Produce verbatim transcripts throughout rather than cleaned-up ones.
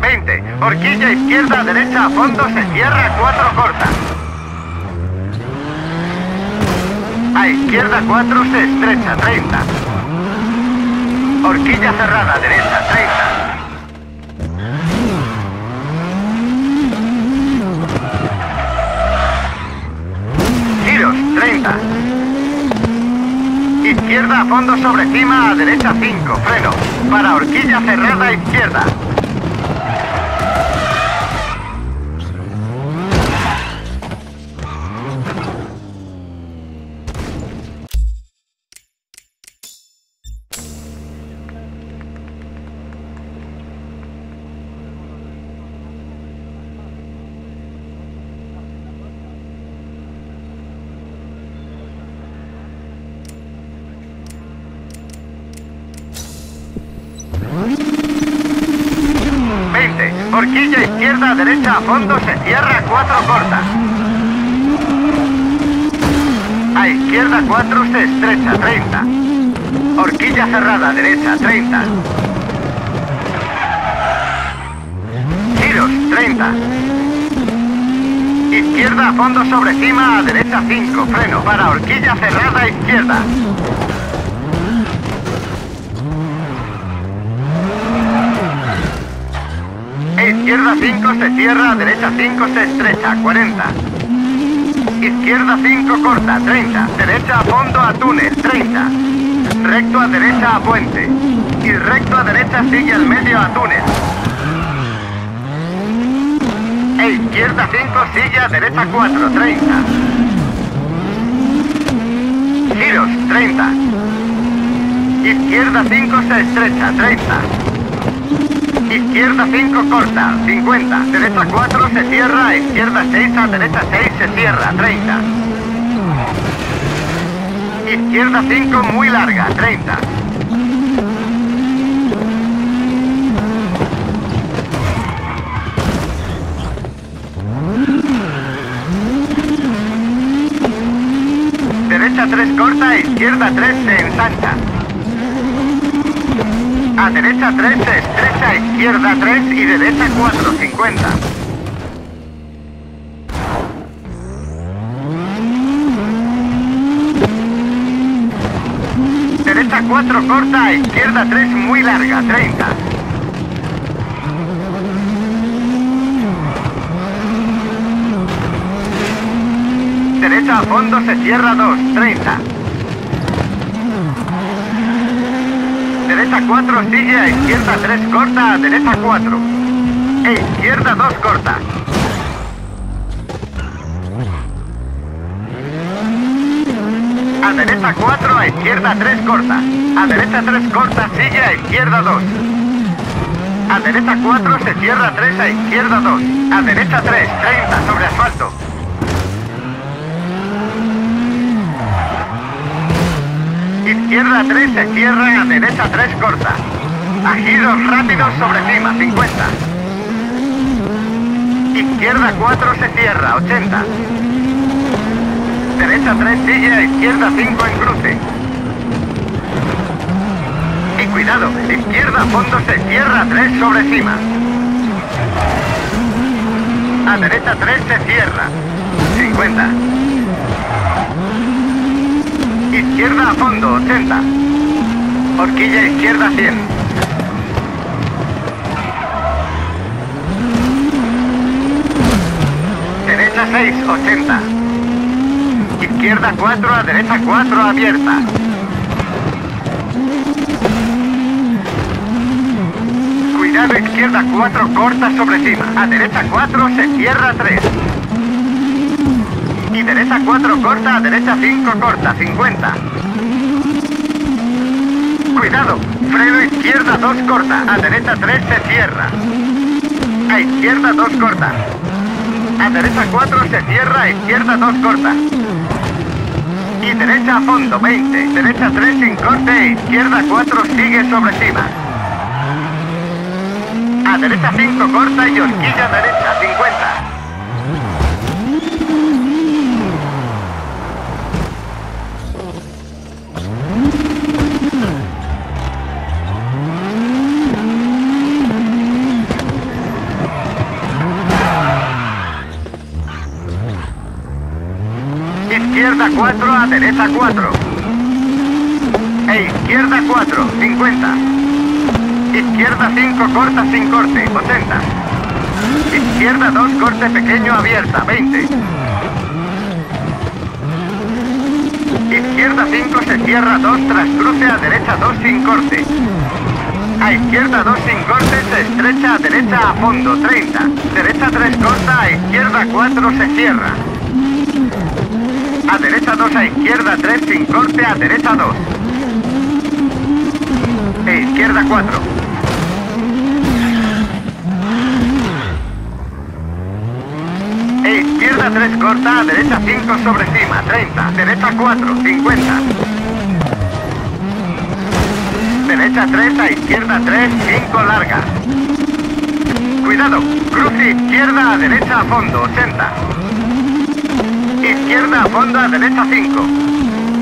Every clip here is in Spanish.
veinte. Horquilla izquierda, derecha a fondo, se cierra, cuatro corta. A izquierda cuatro, se estrecha, treinta. Horquilla cerrada, derecha, treinta. treinta. Izquierda a fondo sobre cima, a derecha cinco, freno. Para horquilla cerrada izquierda. Horquilla izquierda, derecha a fondo, se cierra, cuatro corta. A izquierda cuatro, se estrecha, treinta. Horquilla cerrada, derecha, treinta. Giros, treinta. Izquierda a fondo sobre cima, a derecha cinco, freno. Para horquilla cerrada, izquierda. Izquierda cinco, se cierra, derecha cinco, se estrecha, cuarenta. Izquierda cinco, corta, treinta. Derecha a fondo a túnel, treinta. Recto a derecha a puente. Y recto a derecha sigue al medio a túnel. E izquierda cinco, sigue a derecha cuatro, treinta. Giros, treinta. Izquierda cinco, se estrecha, treinta. Izquierda cinco, corta, cincuenta. Derecha cuatro, se cierra. Izquierda seis, a derecha seis, se cierra, treinta. Izquierda cinco, muy larga, treinta. Derecha tres, corta. Izquierda tres, se ensancha. A derecha tres, se estrecha, izquierda tres y derecha cuatro, cincuenta. Derecha cuatro, corta, izquierda tres, muy larga, treinta. Derecha a fondo, se cierra dos, treinta. Derecha cuatro, sigue a izquierda tres, corta, a derecha cuatro. E izquierda dos, corta. A derecha cuatro, a izquierda tres, corta. A derecha tres, corta, sigue a izquierda dos. A derecha cuatro, se cierra tres, a izquierda dos. A derecha tres, treinta, sobre asfalto. Izquierda tres, se cierra, a derecha tres, corta. A giros rápidos sobre cima, cincuenta. Izquierda cuatro, se cierra, ochenta. Derecha tres, sigue a izquierda cinco en cruce. Y cuidado, izquierda a fondo, se cierra tres sobre cima. A derecha tres, se cierra, cincuenta. Izquierda a fondo, ochenta. Horquilla izquierda, cien. Derecha seis, ochenta. Izquierda cuatro, a derecha cuatro, abierta. Cuidado, izquierda cuatro, corta sobre cima. A derecha cuatro, se cierra tres. Y derecha cuatro, corta, a derecha cinco, corta, cincuenta. Cuidado, freno izquierda dos, corta, a derecha tres, se cierra. A izquierda dos, corta. A derecha cuatro, se cierra, a izquierda dos, corta. Y derecha a fondo, veinte. Derecha tres, sin corte, e izquierda cuatro, sigue sobre cima. A derecha cinco, corta, y horquilla derecha, cincuenta. Mmm. Izquierda cuatro a derecha cuatro. E izquierda cuatro, cincuenta. Izquierda cinco, corta sin corte, ochenta. Izquierda dos, corte pequeño abierta, veinte. Izquierda cinco, se cierra dos, tras cruce a derecha dos sin corte. A izquierda dos sin corte, se estrecha a derecha a fondo, treinta. Derecha tres corta, a izquierda cuatro se cierra. A derecha dos, a izquierda tres sin corte, a derecha dos. E izquierda cuatro. E izquierda tres corta, a derecha cinco sobre cima, treinta. Derecha cuatro, cincuenta. Derecha tres, a izquierda tres, cinco larga. Cuidado, cruce izquierda a derecha a fondo, ochenta. Izquierda a fondo a derecha cinco.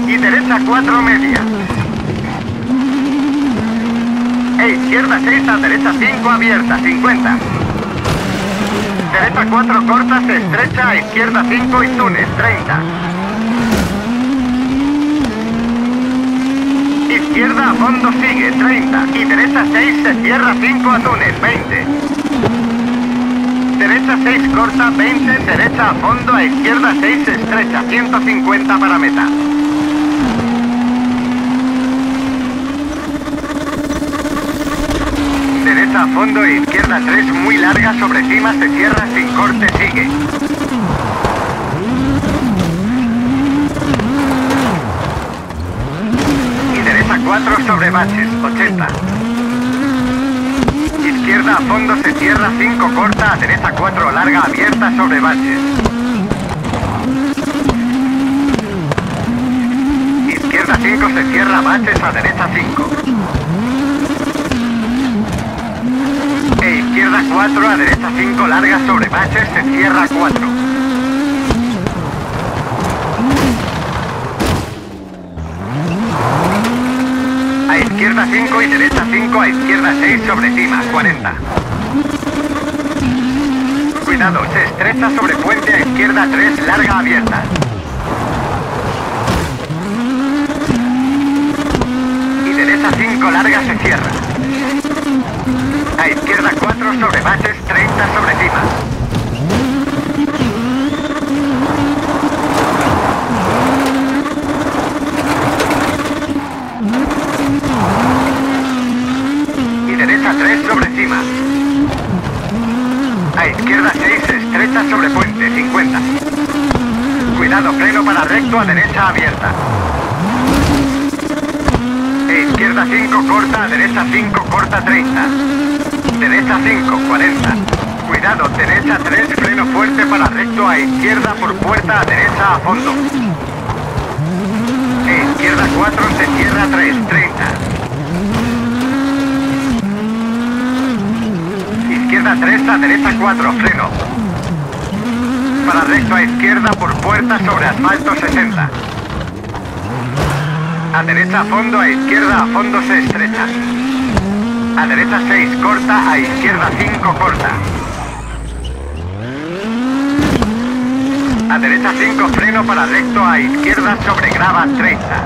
Y derecha cuatro media. E izquierda seis a derecha cinco abierta, cincuenta. Derecha cuatro corta, se estrecha a izquierda cinco y túnel, treinta. Izquierda a fondo sigue, treinta. Y derecha seis se cierra cinco a túnel, veinte. Derecha seis corta, veinte. Derecha a fondo a izquierda seis se estrecha, ciento cincuenta para meta. Derecha a fondo e izquierda tres muy larga sobre cima se cierra sin corte, sigue. cuatro sobre baches, ochenta. Izquierda a fondo se cierra cinco corta, a derecha cuatro larga abierta sobre baches. Izquierda cinco se cierra baches a derecha cinco. E izquierda cuatro a derecha cinco larga sobre baches se cierra cuatro. Izquierda cinco y derecha cinco a izquierda seis sobre cima, cuarenta. Cuidado, se estrecha sobre puente a izquierda tres, larga abierta. Y derecha cinco larga se cierra. A izquierda cuatro sobre baches, treinta sobre cima. A izquierda seis se estrecha sobre puente, cincuenta. Cuidado, freno para recto a derecha abierta. E izquierda cinco corta, a derecha cinco corta, treinta. Derecha cinco, cuarenta. Cuidado, derecha tres, freno fuerte para recto a izquierda por puerta a derecha a fondo. E izquierda cuatro se cierra tres, treinta. Izquierda tres a derecha cuatro, freno. Para recto a izquierda por puerta sobre asfalto sesenta. A derecha a fondo, a izquierda a fondo se estrecha. A derecha seis corta, a izquierda cinco corta. A derecha cinco freno para recto a izquierda sobre grava treinta.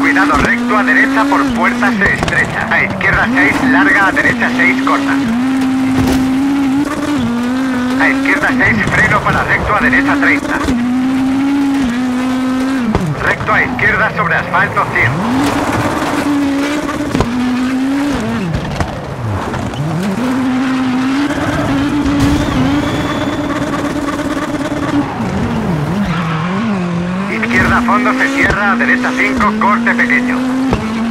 Cuidado, recto a derecha por puerta se estrecha. A izquierda seis, larga, a derecha seis, corta. A izquierda seis, freno para recto a derecha treinta. Recto a izquierda sobre asfalto cien. A fondo se cierra, a derecha cinco, corte pequeño.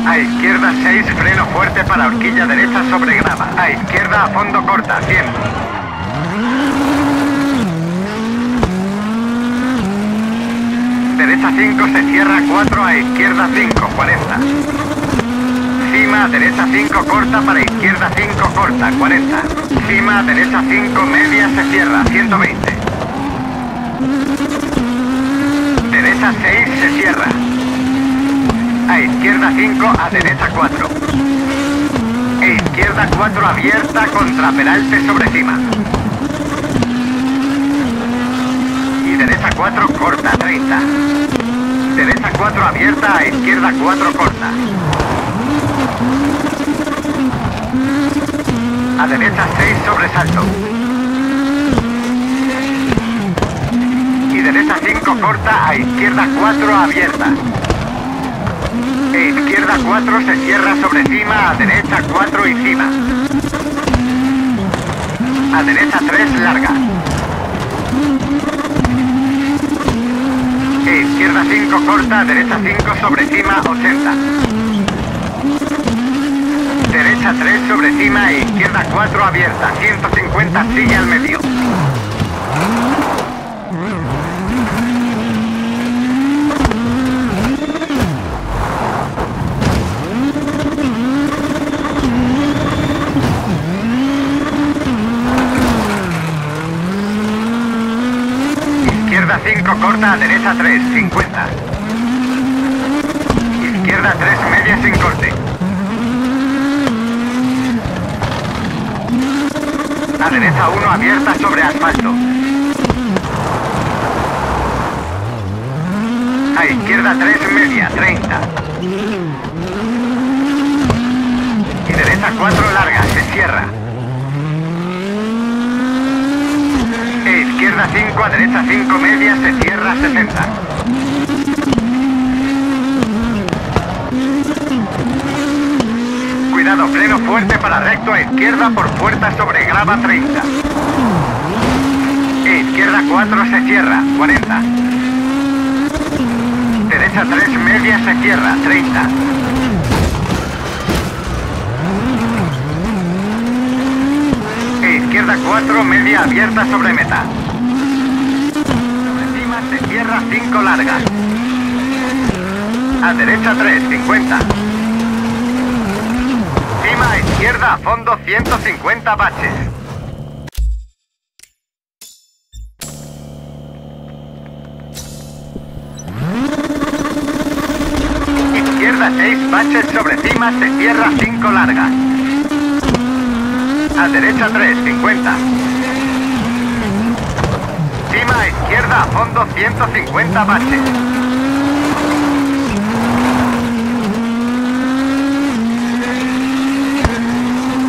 A izquierda seis, freno fuerte para horquilla derecha sobre grava. A izquierda a fondo corta, cien. Derecha cinco se cierra cuatro, a izquierda cinco, cuarenta. Cima, derecha cinco corta para izquierda cinco corta, cuarenta. Cima, derecha cinco media se cierra, ciento veinte. Derecha seis se cierra. A izquierda cinco, a derecha cuatro. E izquierda cuatro abierta contra peralte sobre cima. Y cuatro corta, treinta. Derecha cuatro abierta, a izquierda cuatro corta. A derecha seis sobresalto. Y derecha cinco corta, a izquierda cuatro abierta. E izquierda cuatro se cierra sobre cima, a derecha cuatro y cima. A derecha tres larga. E izquierda cinco corta, derecha cinco sobre cima, ochenta. Derecha tres sobre cima e izquierda cuatro abierta, ciento cincuenta, sigue al medio. cinco corta, derecha tres, cincuenta. Izquierda tres media sin corte. A derecha uno abierta sobre asfalto. A izquierda tres media, treinta. Y derecha cuatro larga, se cierra. Izquierda cinco, a derecha cinco media, se cierra, sesenta. Cuidado, freno fuerte para recto a izquierda por puerta sobre grava, treinta. Izquierda cuatro se cierra, cuarenta. Derecha tres media se cierra, treinta. Izquierda cuatro media abierta sobre meta. Se cierra cinco largas. A derecha tres, cincuenta. Cima a izquierda a fondo, ciento cincuenta baches. Izquierda seis baches sobre cima, se cierra cinco largas. A derecha tres, cincuenta. Cima a izquierda a fondo, ciento cincuenta baches.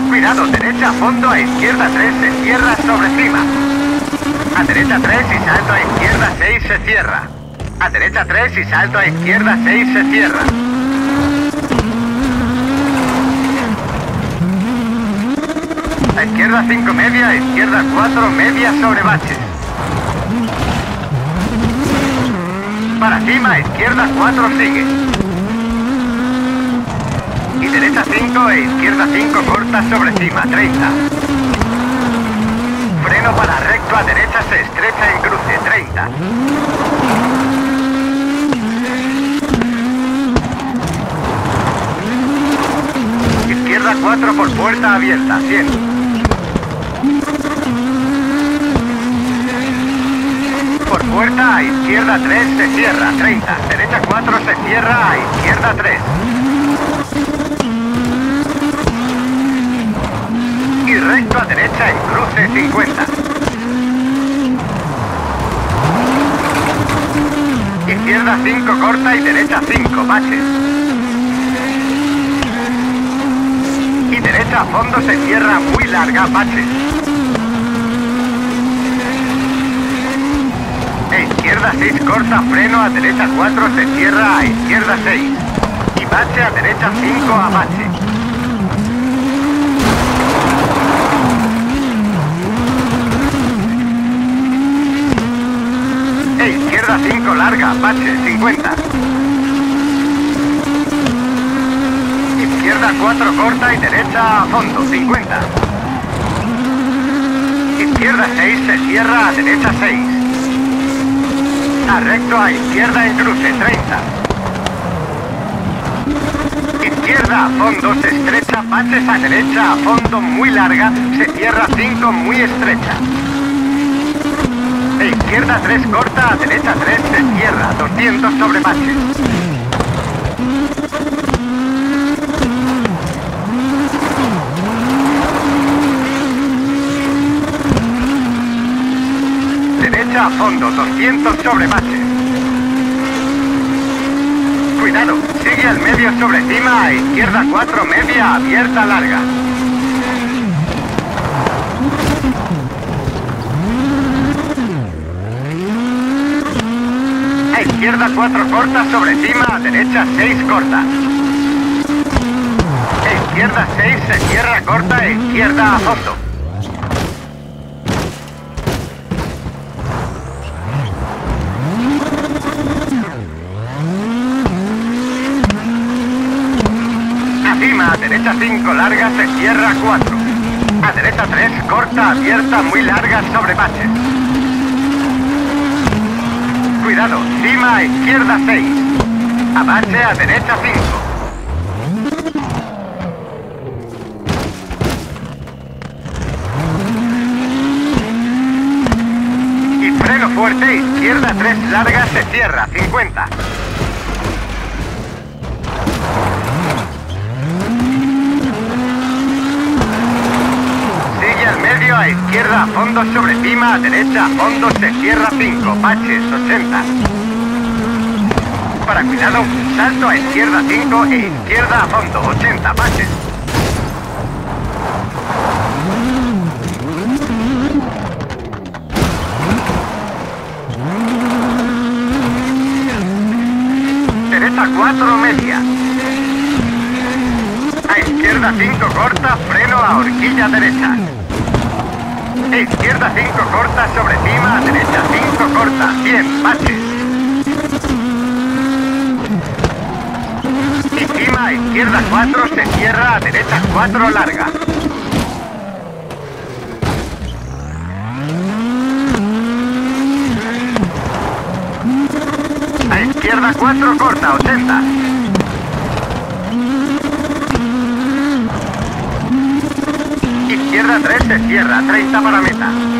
Cuidado, derecha a fondo, a izquierda tres, se cierra sobre cima. A derecha tres y salto a izquierda seis, se cierra. A derecha tres y salto a izquierda seis, se cierra. A izquierda cinco media, a izquierda cuatro media sobre baches. Para cima, izquierda cuatro sigue. Y derecha cinco e izquierda cinco corta sobre cima, treinta. Freno para recto, a derecha se estrecha en cruce, treinta. Izquierda cuatro por puerta abierta, cien. Puerta a izquierda tres, se cierra, treinta. Derecha cuatro, se cierra, a izquierda tres. Y recto a derecha en cruce, cincuenta. Izquierda cinco corta y derecha cinco, baches. Y derecha a fondo se cierra muy larga, baches. Izquierda seis corta, freno a derecha cuatro, se cierra a izquierda seis. Y bache a derecha cinco a bache. E izquierda cinco larga, bache, cincuenta. Izquierda cuatro corta y derecha a fondo, cincuenta. Izquierda seis se cierra a derecha seis. A recto a izquierda en cruce, treinta. Izquierda a fondo, se estrecha, baches a derecha a fondo muy larga, se cierra cinco muy estrecha. E izquierda tres corta, a derecha tres se cierra, doscientos sobre baches. Derecha a fondo, doscientos. doscientos sobre base. Cuidado, sigue al medio sobre cima a izquierda cuatro, media abierta larga. A izquierda cuatro corta sobre cima, a derecha seis corta. A izquierda seis se cierra corta e izquierda a fondo. A derecha cinco, larga, se cierra cuatro. A derecha tres, corta, abierta, muy larga, sobre baches. Cuidado, cima a izquierda seis. A bache a derecha cinco. Y freno fuerte, izquierda tres, larga, se cierra, cincuenta. A izquierda, a fondo sobre cima, a derecha, a fondo, se cierra cinco, baches ochenta. Para cuidado, salto a izquierda cinco e izquierda a fondo, ochenta, baches. Derecha cuatro, media. A izquierda cinco, corta, freno a horquilla derecha. Izquierda cinco corta sobre cima, derecha cinco corta, bien, baches. Y cima, izquierda cuatro, se cierra, a derecha cuatro, larga. A izquierda cuatro corta, ochenta. Izquierda tres se cierra, treinta para meta.